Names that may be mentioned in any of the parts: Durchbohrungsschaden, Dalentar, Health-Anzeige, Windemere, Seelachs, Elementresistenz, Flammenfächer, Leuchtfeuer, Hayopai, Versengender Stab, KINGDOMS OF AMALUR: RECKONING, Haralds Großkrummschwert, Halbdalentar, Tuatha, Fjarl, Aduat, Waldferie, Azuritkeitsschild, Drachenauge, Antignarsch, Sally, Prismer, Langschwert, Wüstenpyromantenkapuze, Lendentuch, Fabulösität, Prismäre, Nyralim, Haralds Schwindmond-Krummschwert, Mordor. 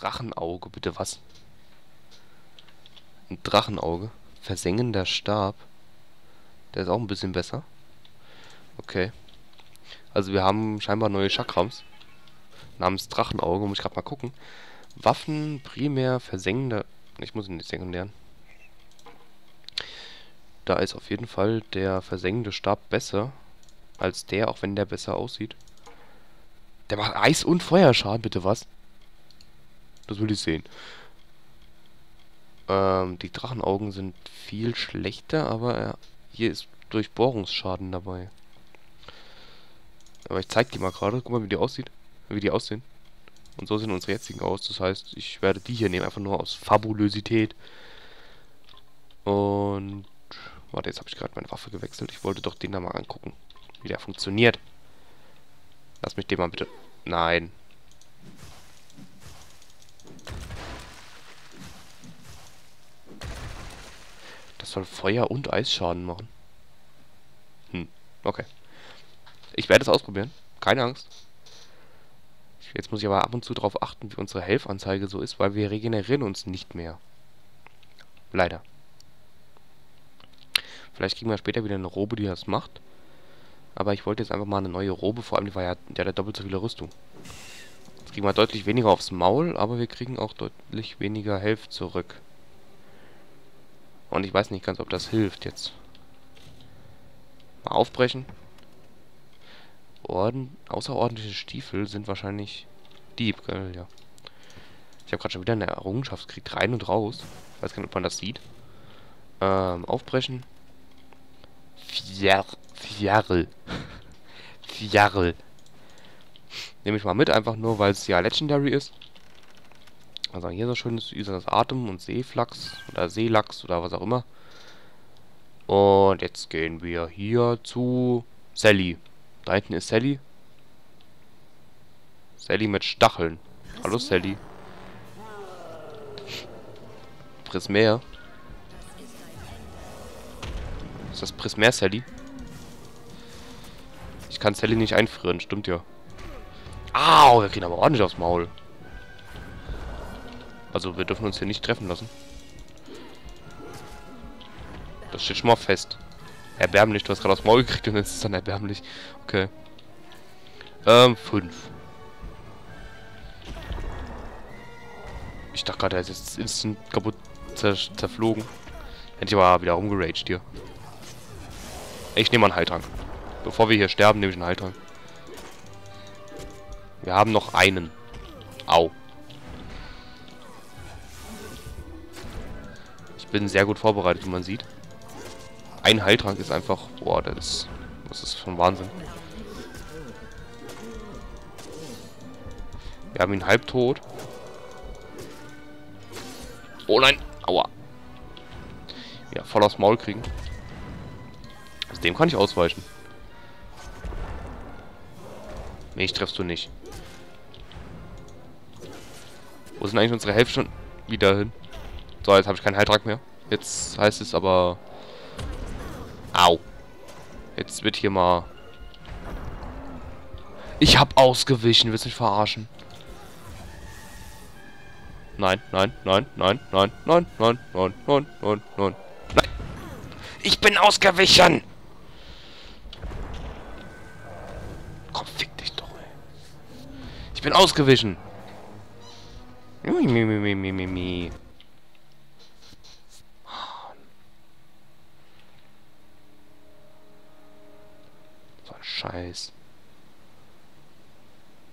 Drachenauge, bitte was? Ein Drachenauge. Versengender Stab. Der ist auch ein bisschen besser. Okay. Also wir haben scheinbar neue Chakrams. Namens Drachenauge. Muss ich gerade mal gucken. Waffen, primär, versengender... Ich muss ihn nicht sekundären. Da ist auf jeden Fall der versengende Stab besser als der, auch wenn der besser aussieht. Der macht Eis- und Feuerschaden, bitte was? Das will ich sehen. Die Drachenaugen sind viel schlechter, aber hier ist Durchbohrungsschaden dabei. Aber ich zeig die mal gerade. Guck mal, wie die aussieht. Wie die aussehen. Und so sehen unsere jetzigen aus. Das heißt, ich werde die hier nehmen. Einfach nur aus Fabulösität. Und... Warte, jetzt habe ich gerade meine Waffe gewechselt. Ich wollte doch den da mal angucken, wie der funktioniert. Lass mich den mal bitte... Nein. Das soll Feuer- und Eisschaden machen. Hm, okay. Ich werde es ausprobieren. Keine Angst. Jetzt muss ich aber ab und zu darauf achten, wie unsere Health-Anzeige so ist, weil wir regenerieren uns nicht mehr. Leider. Vielleicht kriegen wir später wieder eine Robe, die das macht. Aber ich wollte jetzt einfach mal eine neue Robe, vor allem die war ja der doppelt so viele Rüstung. Jetzt kriegen wir deutlich weniger aufs Maul, aber wir kriegen auch deutlich weniger Health zurück. Und ich weiß nicht ganz, ob das hilft jetzt. Mal aufbrechen. Außerordentliche Stiefel sind wahrscheinlich Dieb, gell? Ja. Ich habe gerade schon wieder eine Errungenschaftskrieg rein und raus. Ich weiß gar nicht, ob man das sieht. Aufbrechen. Fiarel. Fiarel. Nehme ich mal mit, einfach nur, weil es ja Legendary ist. Also hier so schön ist Usa das Atem und Seeflachs oder Seelachs oder was auch immer. Und jetzt gehen wir hier zu Sally. Da hinten ist Sally. Sally mit Stacheln. Hallo Sally. Prismer. Ist das Prismer Sally? Ich kann Sally nicht einfrieren, stimmt ja. Au, wir gehen aber ordentlich aufs Maul. Also wir dürfen uns hier nicht treffen lassen. Das steht schon mal fest. Erbärmlich, du hast gerade aufs Maul gekriegt und jetzt ist es dann erbärmlich. Okay. 5. Ich dachte gerade, er ist jetzt instant kaputt zerflogen. Hätte ich aber wieder rumgeraged hier. Ich nehme einen Heiltrank. Bevor wir hier sterben, nehme ich einen Heiltrank. Wir haben noch einen. Au. Ich bin sehr gut vorbereitet, wie man sieht. Ein Heiltrank ist einfach... Boah, das ist schon Wahnsinn. Wir haben ihn halbtot. Oh nein! Aua! Ja, voll aufs Maul kriegen. Also dem kann ich ausweichen. Mich treffst du nicht. Wo sind eigentlich unsere Hälfte schon wieder hin? So, jetzt habe ich keinen Heiltrank mehr. Jetzt heißt es aber... Au. Jetzt wird hier mal... Ich hab ausgewichen, willst du mich verarschen? Nein, nein, nein, nein, nein, nein, nein, nein, nein, nein, nein, nein. Ich bin ausgewichen! Komm, fick dich doch, ey. Ich bin ausgewichen! Mimimimimimimi. Scheiß.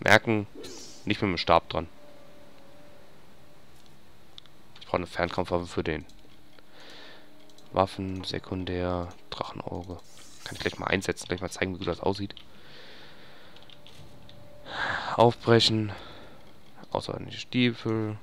Merken, nicht mit dem Stab dran. Ich brauche eine Fernkampfwaffe für den. Waffen, sekundär, Drachenauge. Kann ich gleich mal einsetzen, gleich mal zeigen, wie gut das aussieht. Aufbrechen. Außerordentliche Stiefel.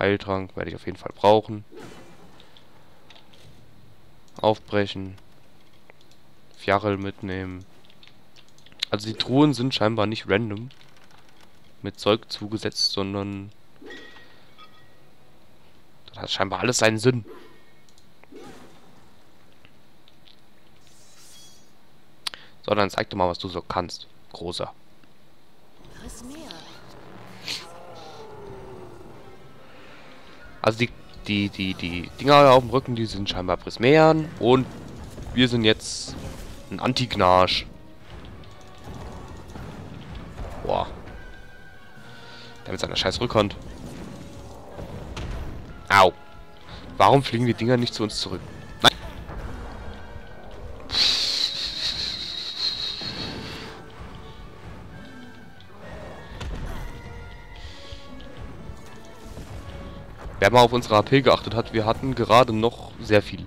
Heiltrank werde ich auf jeden Fall brauchen. Aufbrechen. Fjarl mitnehmen. Also die Truhen sind scheinbar nicht random mit Zeug zugesetzt, sondern das hat scheinbar alles seinen Sinn. So, dann zeig doch mal, was du so kannst, Großer. Also die Dinger auf dem Rücken, die sind scheinbar Prismären. Und wir sind jetzt ein Antignarsch. Boah. Der mit seiner scheiß Rückhand. Au. Warum fliegen die Dinger nicht zu uns zurück? Nein. Wer mal auf unsere HP geachtet hat, wir hatten gerade noch sehr viel.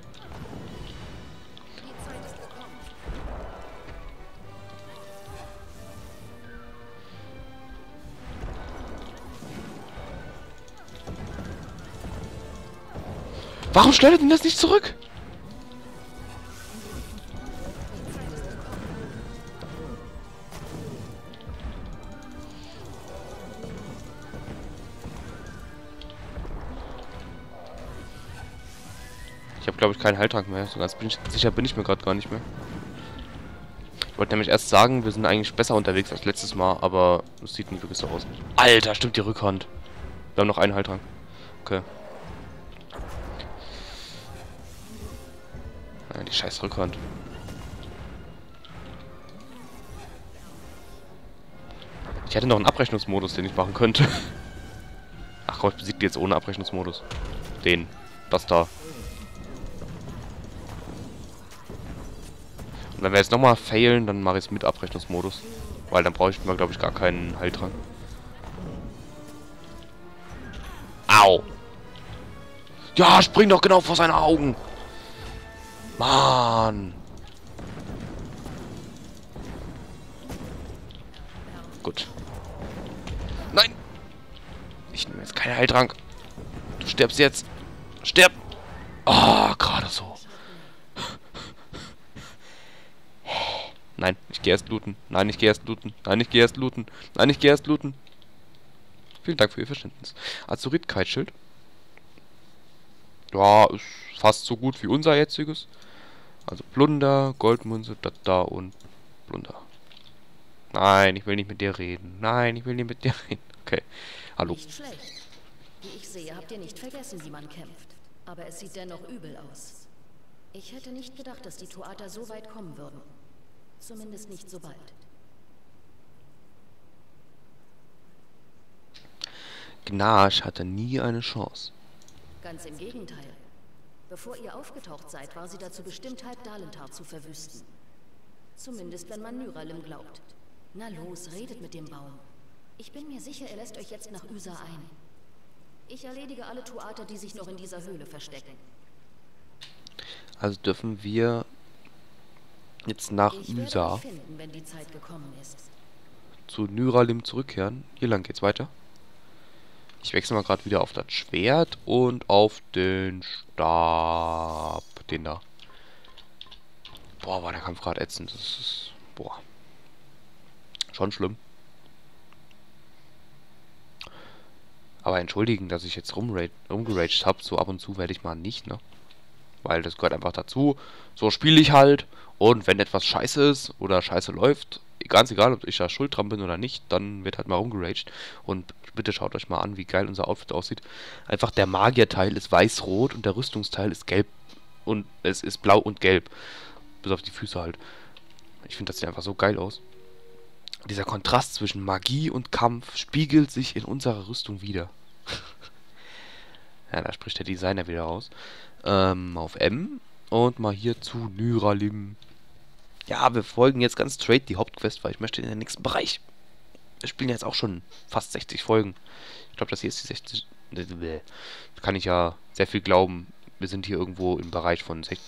Warum schleudert denn das nicht zurück? Ich habe, glaube ich, keinen Heiltrank mehr. So ganz sicher bin ich mir gerade gar nicht mehr. Ich wollte nämlich erst sagen, wir sind eigentlich besser unterwegs als letztes Mal, aber es sieht nicht wirklich so aus. Alter, stimmt die Rückhand. Wir haben noch einen Heiltrank. Okay. Die scheiß Rückhand. Ich hätte noch einen Abrechnungsmodus, den ich machen könnte. Ach Gott, ich besiege die jetzt ohne Abrechnungsmodus. Den. Das da. Und wenn wir jetzt nochmal failen, dann mache ich es mit Abrechnungsmodus. Weil dann brauche ich mir, glaube ich, gar keinen Heiltrank. Au! Ja, spring doch genau vor seine Augen! Mann! Gut. Nein! Ich nehme jetzt keinen Heiltrank. Du stirbst jetzt. Sterb! Oh, gerade so. Nein, ich gehe erst looten. Nein, ich gehe erst looten. Nein, ich gehe erst looten. Nein, ich gehe erst looten. Vielen Dank für Ihr Verständnis. Azuritkeitsschild. Ja, ist fast so gut wie unser jetziges. Also Plunder, Goldmünze, da und Plunder. Nein, ich will nicht mit dir reden. Nein, ich will nicht mit dir reden. Okay, hallo. Nicht schlecht. Wie ich sehe, habt ihr nicht vergessen, wie man kämpft. Aber es sieht dennoch übel aus. Ich hätte nicht gedacht, dass die Tuatha so weit kommen würden. Zumindest nicht so bald. Gnarsch hatte nie eine Chance. Ganz im Gegenteil. Bevor ihr aufgetaucht seid, war sie dazu bestimmt, Halbdalentar zu verwüsten. Zumindest, wenn man Nyralim glaubt. Na los, redet mit dem Baum. Ich bin mir sicher, er lässt euch jetzt nach Usa ein. Ich erledige alle Tuatha, die sich noch in dieser Höhle verstecken. Also dürfen wir jetzt nach Usa finden, wenn die Zeit gekommen ist. Zu Nyralim zurückkehren. Hier lang geht's weiter. Ich wechsle mal gerade wieder auf das Schwert und auf den Stab. Den da. Boah, war der Kampf gerade ätzend. Das ist... Boah. Schon schlimm. Aber entschuldigen, dass ich jetzt rumgeraged habe. So ab und zu werde ich mal nicht, ne? Weil das gehört einfach dazu. So spiele ich halt. Und wenn etwas scheiße ist oder scheiße läuft... Ganz egal, ob ich da schuld dran bin oder nicht, dann wird halt mal rumgeraged. Und bitte schaut euch mal an, wie geil unser Outfit aussieht. Einfach der Magierteil ist weiß-rot und der Rüstungsteil ist gelb. Und es ist blau und gelb. Bis auf die Füße halt. Ich finde, das sieht einfach so geil aus. Dieser Kontrast zwischen Magie und Kampf spiegelt sich in unserer Rüstung wieder. Ja, da spricht der Designer wieder raus. Auf M. Und mal hier zu Nyralim. Ja, wir folgen jetzt ganz straight die Hauptquest, weil ich möchte in den nächsten Bereich. Wir spielen jetzt auch schon fast 60 Folgen. Ich glaube, das hier ist die 60... Da kann ich ja sehr viel glauben. Wir sind hier irgendwo im Bereich von 60...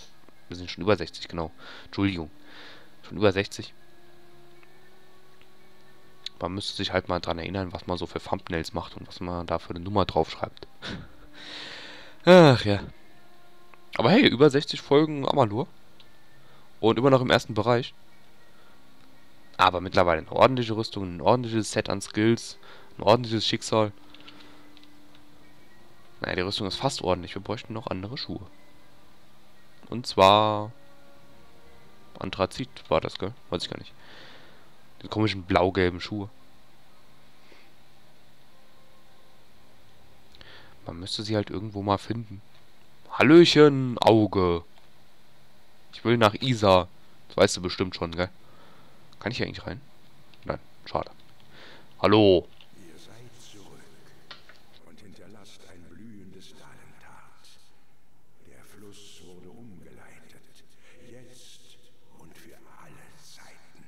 Wir sind schon über 60, genau. Entschuldigung. Schon über 60. Man müsste sich halt mal dran erinnern, was man so für Thumbnails macht und was man da für eine Nummer draufschreibt. Ach ja. Aber hey, über 60 Folgen Amalur. Und immer noch im ersten Bereich. Aber mittlerweile eine ordentliche Rüstung, ein ordentliches Set an Skills, ein ordentliches Schicksal. Naja, die Rüstung ist fast ordentlich. Wir bräuchten noch andere Schuhe. Und zwar... Anthrazit war das, gell? Weiß ich gar nicht. Die komischen blau-gelben Schuhe. Man müsste sie halt irgendwo mal finden. Hallöchen, Auge. Ich will nach Isa. Das weißt du bestimmt schon, gell? Kann ich hier eigentlich rein? Nein, schade. Hallo. Ihr seid zurück und hinterlasst ein blühendes Dalental. Der Fluss wurde umgeleitet. Jetzt und für alle Zeiten.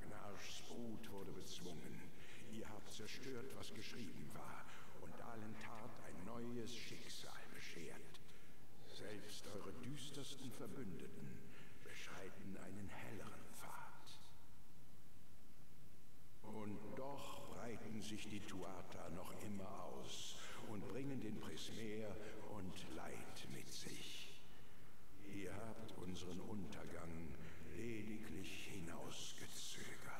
Gnarschs Brut wurde bezwungen. Ihr habt zerstört, was geschrieben war. Und Dalentar ein neues Schicksal beschert. Selbst eure düstersten Verbündeten beschreiten einen helleren Pfad. Und doch breiten sich die Tuatha noch immer aus und bringen den Prismäre und Leid mit sich. Ihr habt unseren Untergang lediglich hinausgezögert.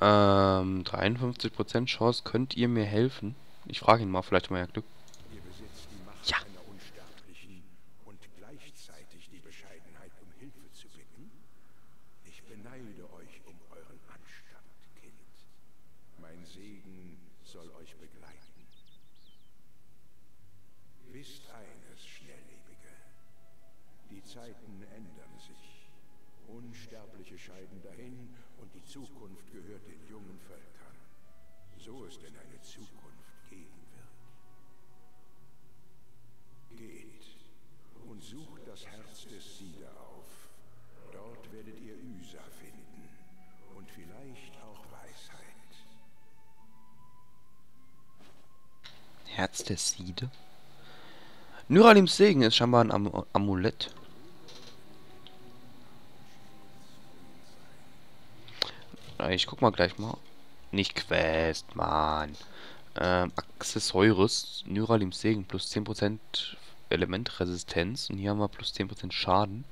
Um, 53% Chance, könnt ihr mir helfen? Ich frage ihn mal, vielleicht mal ja Glück. Ihr besitzt die Macht ja einer Unsterblichen und gleichzeitig die Bescheidenheit, um Hilfe zu bitten. Ich beneide euch um euren Anstand, Kind. Mein Segen soll euch begleiten. Wisst eines, Schnelllebige. Die Zeiten ändern sich. Unsterbliche scheiden dahin und die Zukunft gehört den jungen Völkern. So es denn eine Zukunft geben wird. Geht und sucht das Herz des Siede auf. Dort werdet ihr Usa finden und vielleicht auch Weisheit. Herz des Siede? Nyralims Segen ist scheinbar ein Amulett. Ich guck mal gleich mal. Nicht Quest, Mann. Accessoires. Nyralims Segen plus 10% Elementresistenz. Und hier haben wir plus 10% Schaden.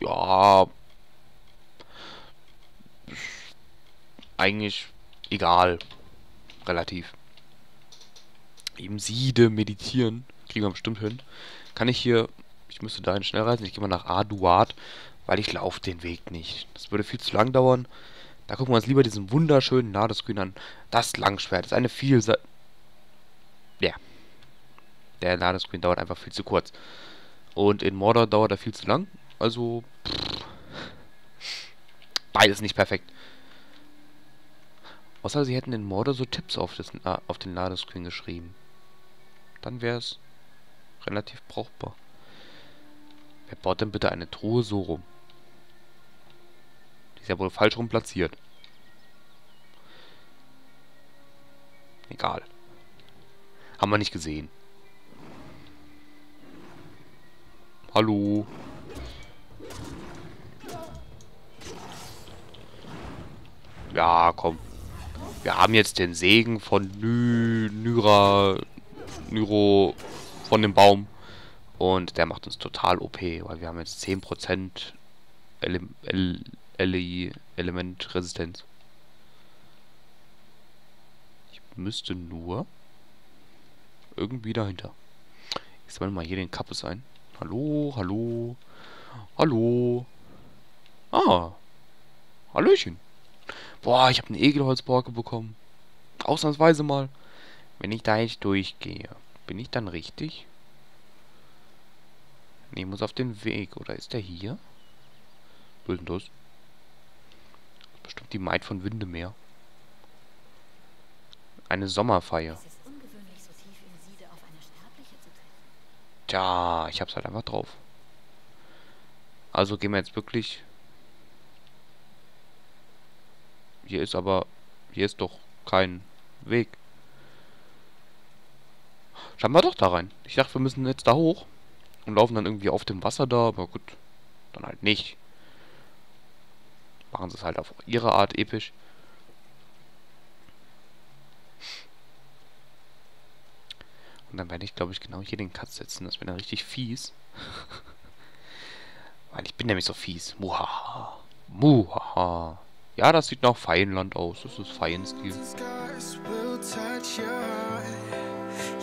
Ja. Eigentlich egal. Relativ. Eben Siede meditieren. Kriegen wir bestimmt hin. Kann ich hier... Ich müsste dahin schnell reisen. Ich gehe mal nach Aduat, weil ich laufe den Weg nicht. Das würde viel zu lang dauern. Da gucken wir uns lieber diesen wunderschönen Ladescreen an. Das Langschwert ist eine Vielseite... Ja. Der Ladescreen dauert einfach viel zu kurz. Und in Mordor dauert er viel zu lang. Also... Pff. Beides nicht perfekt. Außer sie hätten in Mordor so Tipps auf den Ladescreen geschrieben. Dann wäre es relativ brauchbar. Wer baut denn bitte eine Truhe so rum? Die ist ja wohl falsch rum platziert. Egal. Haben wir nicht gesehen. Hallo. Ja, komm. Wir haben jetzt den Segen von Nyro von dem Baum. Und der macht uns total OP, weil wir haben jetzt 10% Elementresistenz. Ich müsste nur irgendwie dahinter. Ich sammle mal hier den Kappes ein. Hallo, hallo, hallo. Ah, hallöchen. Boah, ich habe eine Egelholzborke bekommen. Ausnahmsweise mal. Wenn ich da nicht durchgehe, bin ich dann richtig? Ne, ich muss auf den Weg. Oder ist der hier? Wo ist denn das? Bestimmt die Maid von Windemere. Eine Sommerfeier. Es ist ungewöhnlich, so tief in Siede auf eine Sterbliche zu treffen. Tja, ich hab's halt einfach drauf. Also gehen wir jetzt wirklich... Hier ist aber... Hier ist doch kein Weg. Schauen wir doch da rein. Ich dachte, wir müssen jetzt da hoch. Und laufen dann irgendwie auf dem Wasser da. Aber gut, dann halt nicht. Machen sie es halt auf ihre Art episch. Und dann werde ich, glaube ich, genau hier den Cut setzen. Das wäre dann richtig fies. Weil ich bin nämlich so fies. Muhaha. Muhaha. Ja, das sieht nach Feienland aus. Das ist Feienstil.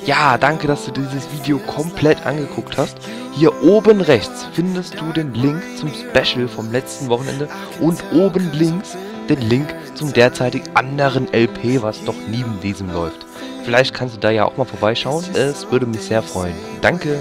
Ja, danke, dass du dieses Video komplett angeguckt hast. Hier oben rechts findest du den Link zum Special vom letzten Wochenende und oben links den Link zum derzeitig anderen LP, was noch neben diesem läuft. Vielleicht kannst du da ja auch mal vorbeischauen. Es würde mich sehr freuen. Danke!